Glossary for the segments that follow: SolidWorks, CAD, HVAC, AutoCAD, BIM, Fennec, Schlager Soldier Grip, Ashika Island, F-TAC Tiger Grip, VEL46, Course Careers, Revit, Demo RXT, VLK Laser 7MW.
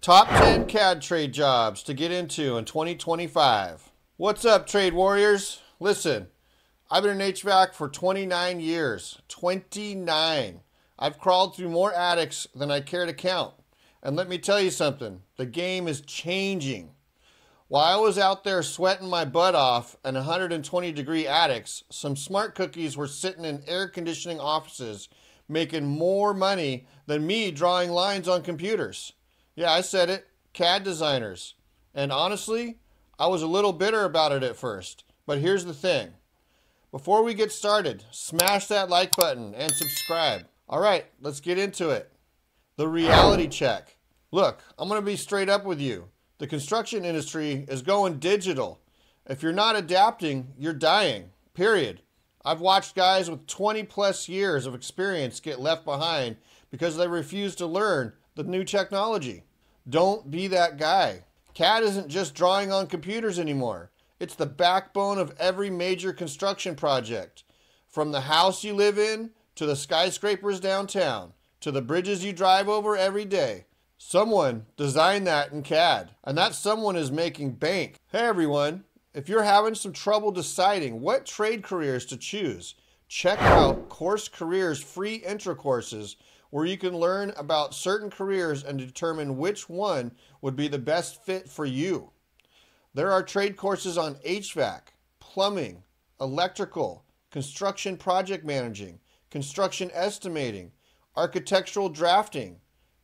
Top 10 CAD trade jobs to get into in 2025. What's up, trade warriors? Listen, I've been in HVAC for 29 years. 29. I've crawled through more attics than I care to count. And let me tell you something, the game is changing. While I was out there sweating my butt off in 120-degree attics, some smart cookies were sitting in air conditioning offices making more money than me drawing lines on computers. Yeah, I said it, CAD designers. And honestly, I was a little bitter about it at first. But here's the thing. Before we get started, smash that like button and subscribe. All right, let's get into it. The reality check. Look, I'm going to be straight up with you. The construction industry is going digital. If you're not adapting, you're dying, period. I've watched guys with 20-plus years of experience get left behind because they refuse to learn the new technology. Don't be that guy. CAD isn't just drawing on computers anymore. It's the backbone of every major construction project. From the house you live in, to the skyscrapers downtown, to the bridges you drive over every day. Someone designed that in CAD, and that someone is making bank. Hey everyone, if you're having some trouble deciding what trade careers to choose, check out Course Careers free intro courses where you can learn about certain careers and determine which one would be the best fit for you. There are trade courses on HVAC, plumbing, electrical, construction project managing, construction estimating, architectural drafting,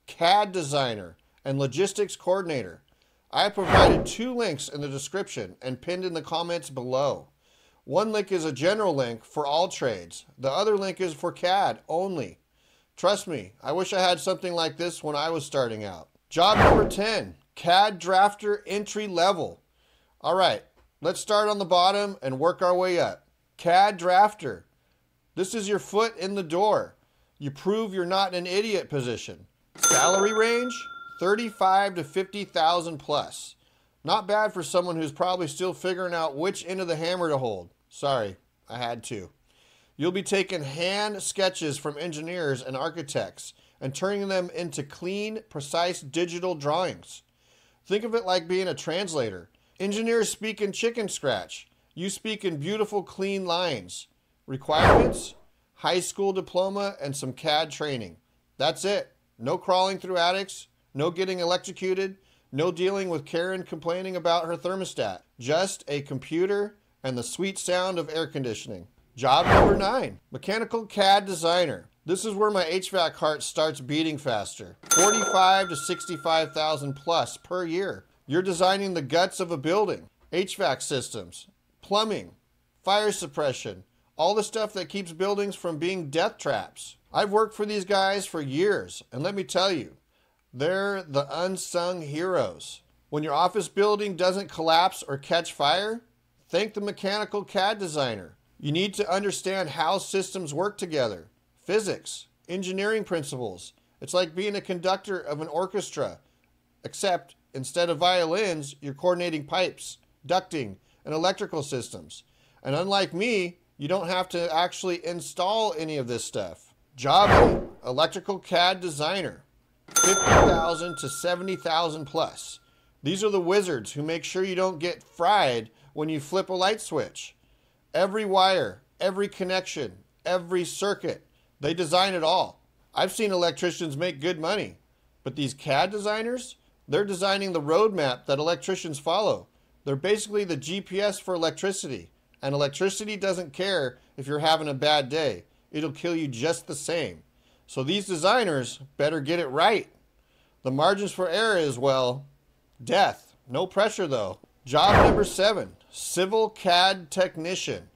CAD designer, and logistics coordinator. I provided two links in the description and pinned in the comments below. One link is a general link for all trades. The other link is for CAD only. Trust me, I wish I had something like this when I was starting out. Job number 10, CAD drafter entry level. All right, let's start on the bottom and work our way up. CAD drafter. This is your foot in the door. You prove you're not an idiot position. Salary range, 35 to 50,000 plus. Not bad for someone who's probably still figuring out which end of the hammer to hold. Sorry, I had to. You'll be taking hand sketches from engineers and architects and turning them into clean, precise digital drawings. Think of it like being a translator. Engineers speak in chicken scratch. You speak in beautiful, clean lines. Requirements, high school diploma, and some CAD training. That's it. No crawling through attics, no getting electrocuted, no dealing with Karen complaining about her thermostat. Just a computer and the sweet sound of air conditioning. Job number 9, mechanical CAD designer. This is where my HVAC heart starts beating faster. 45 to 65,000 plus per year. You're designing the guts of a building, HVAC systems, plumbing, fire suppression, all the stuff that keeps buildings from being death traps. I've worked for these guys for years, and let me tell you, they're the unsung heroes. When your office building doesn't collapse or catch fire, thank the mechanical CAD designer. You need to understand how systems work together, physics, engineering principles. It's like being a conductor of an orchestra, except instead of violins, you're coordinating pipes, ducting, and electrical systems. And unlike me, you don't have to actually install any of this stuff. Job 8, electrical CAD designer, 50,000 to 70,000 plus. These are the wizards who make sure you don't get fried when you flip a light switch. Every wire, every connection, every circuit, they design it all. I've seen electricians make good money, but these CAD designers, they're designing the roadmap that electricians follow. They're basically the GPS for electricity, and electricity doesn't care if you're having a bad day. It'll kill you just the same. So these designers better get it right. The margins for error is, well, death. No pressure though. Job number 7, civil CAD technician,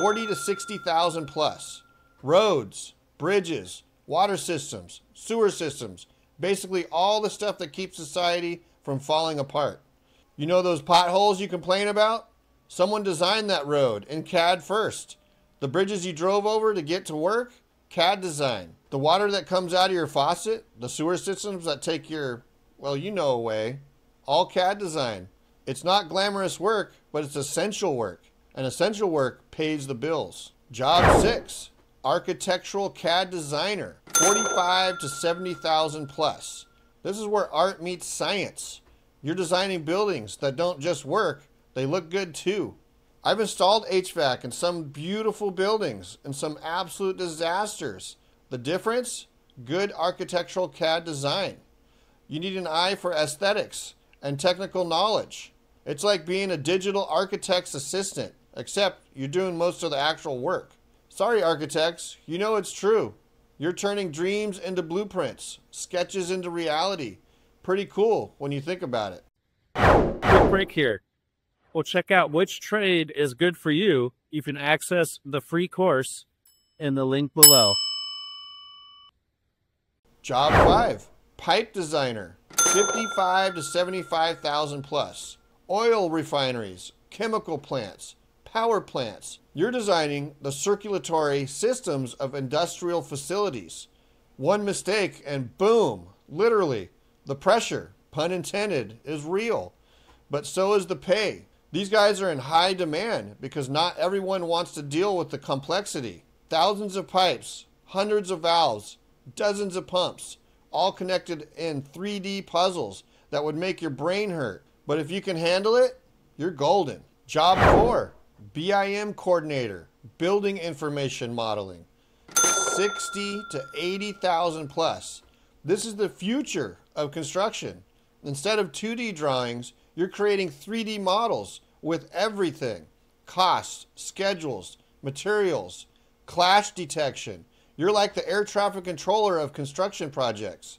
40 to 60,000 plus. Roads, bridges, water systems, sewer systems, basically all the stuff that keeps society from falling apart. You know those potholes you complain about? Someone designed that road in CAD first. The bridges you drove over to get to work, CAD design. The water that comes out of your faucet, the sewer systems that take your, well, you know, away, all CAD design. It's not glamorous work, but it's essential work. And essential work pays the bills. Job 6, architectural CAD designer, 45 to 70,000 plus. This is where art meets science. You're designing buildings that don't just work, they look good too. I've installed HVAC in some beautiful buildings and some absolute disasters. The difference? Good architectural CAD design. You need an eye for aesthetics and technical knowledge. It's like being a digital architect's assistant, except you're doing most of the actual work. Sorry, architects, you know it's true. You're turning dreams into blueprints, sketches into reality. Pretty cool when you think about it. Quick break here. We'll check out which trade is good for you. You can access the free course in the link below. Job 5, pipe designer, 55 to 75,000 plus. Oil refineries, chemical plants, power plants. You're designing the circulatory systems of industrial facilities. One mistake and boom, literally, the pressure, pun intended, is real. But so is the pay. These guys are in high demand because not everyone wants to deal with the complexity. Thousands of pipes, hundreds of valves, dozens of pumps, all connected in 3D puzzles that would make your brain hurt. But if you can handle it, you're golden. Job 4, BIM coordinator, building information modeling, 60 to 80,000 plus. This is the future of construction. Instead of 2D drawings, you're creating 3D models with everything. Costs, schedules, materials, clash detection. You're like the air traffic controller of construction projects.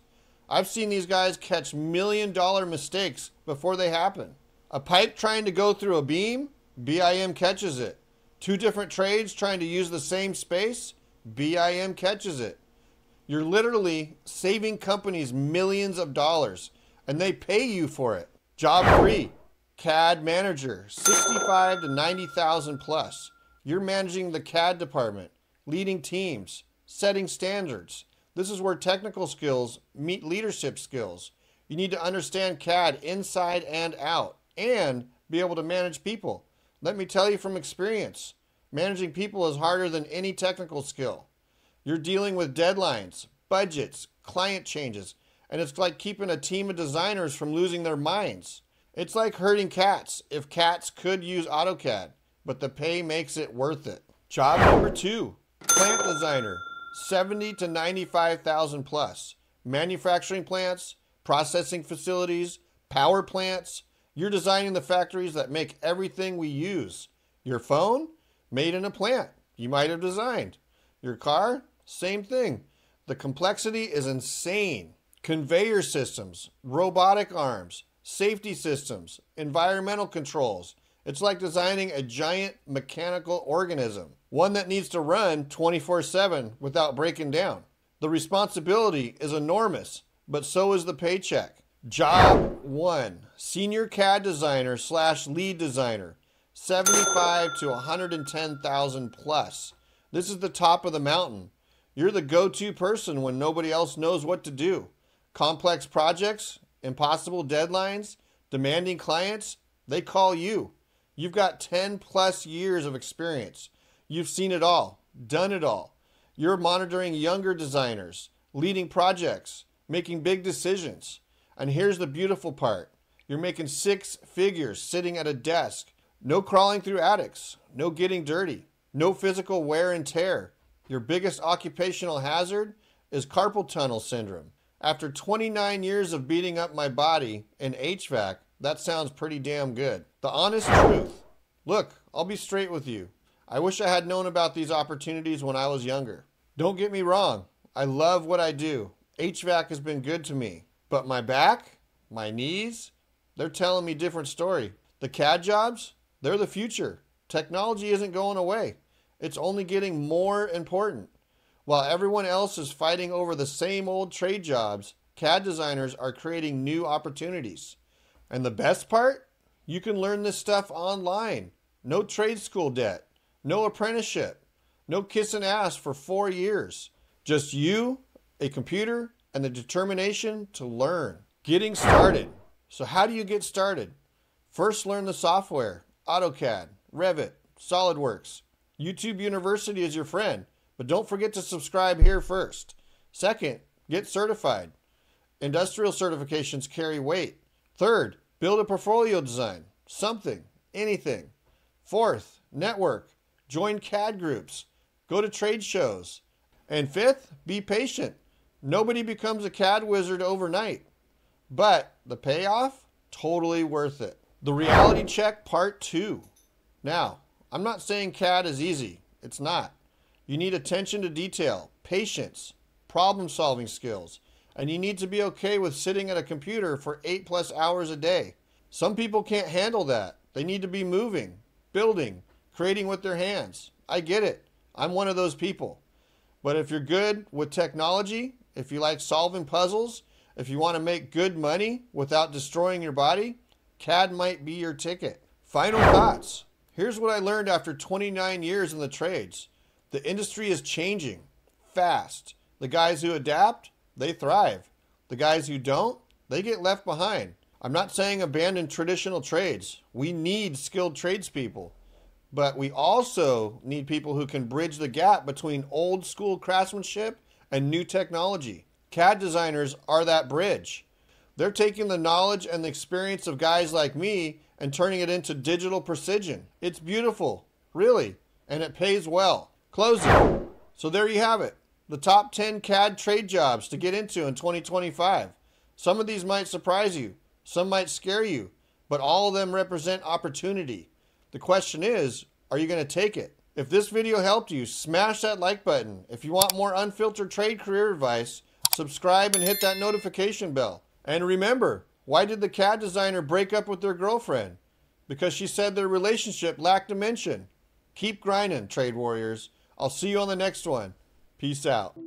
I've seen these guys catch million-dollar mistakes before they happen. A pipe trying to go through a beam? BIM catches it. Two different trades trying to use the same space? BIM catches it. You're literally saving companies millions of dollars, and they pay you for it. Job 3, CAD manager, 65 to 90,000 plus. You're managing the CAD department, leading teams, setting standards. This is where technical skills meet leadership skills. You need to understand CAD inside and out and be able to manage people. Let me tell you from experience, managing people is harder than any technical skill. You're dealing with deadlines, budgets, client changes, and it's like keeping a team of designers from losing their minds. It's like herding cats if cats could use AutoCAD, but the pay makes it worth it. Job number 2, plant designer, 70 to 95,000 plus. Manufacturing plants, processing facilities, power plants. You're designing the factories that make everything we use. Your phone, made in a plant, you might have designed. Your car, same thing. The complexity is insane. Conveyor systems, robotic arms, safety systems, environmental controls. It's like designing a giant mechanical organism, one that needs to run 24/7 without breaking down. The responsibility is enormous, but so is the paycheck. Job 1, senior CAD designer slash lead designer, 75 to 110,000 plus. This is the top of the mountain. You're the go-to person when nobody else knows what to do. Complex projects, impossible deadlines, demanding clients, they call you. You've got 10 plus years of experience. You've seen it all, done it all. You're monitoring younger designers, leading projects, making big decisions. And here's the beautiful part. You're making 6 figures sitting at a desk. No crawling through attics, no getting dirty, no physical wear and tear. Your biggest occupational hazard is carpal tunnel syndrome. After 29 years of beating up my body in HVAC, that sounds pretty damn good. The honest truth. Look, I'll be straight with you. I wish I had known about these opportunities when I was younger. Don't get me wrong. I love what I do. HVAC has been good to me. But my back, my knees, they're telling me a different story. The CAD jobs, they're the future. Technology isn't going away. It's only getting more important. While everyone else is fighting over the same old trade jobs, CAD designers are creating new opportunities. And the best part? You can learn this stuff online. No trade school debt, no apprenticeship, no kissing ass for 4 years. Just you, a computer, and the determination to learn. Getting started. So how do you get started? First, learn the software, AutoCAD, Revit, SolidWorks. YouTube University is your friend. But don't forget to subscribe here first. Second, get certified. Industrial certifications carry weight. Third, build a portfolio design, something, anything. Fourth, network, join CAD groups, go to trade shows. And fifth, be patient. Nobody becomes a CAD wizard overnight, but the payoff, totally worth it. The reality check part 2. Now, I'm not saying CAD is easy. It's not. You need attention to detail, patience, problem solving skills, and you need to be okay with sitting at a computer for 8+ hours a day. Some people can't handle that. They need to be moving, building, creating with their hands. I get it. I'm one of those people. But if you're good with technology, if you like solving puzzles, if you want to make good money without destroying your body, CAD might be your ticket. Final thoughts. Here's what I learned after 29 years in the trades. The industry is changing fast. The guys who adapt, they thrive. The guys who don't, they get left behind. I'm not saying abandon traditional trades. We need skilled tradespeople, but we also need people who can bridge the gap between old school craftsmanship and new technology. CAD designers are that bridge. They're taking the knowledge and the experience of guys like me and turning it into digital precision. It's beautiful, really, and it pays well. Closing. So there you have it. The top 10 CAD trade jobs to get into in 2025. Some of these might surprise you, some might scare you, but all of them represent opportunity. The question is, are you going to take it? If this video helped you, smash that like button. If you want more unfiltered trade career advice, subscribe and hit that notification bell. And remember, why did the CAD designer break up with their girlfriend? Because she said their relationship lacked dimension. Keep grinding, trade warriors. I'll see you on the next one. Peace out.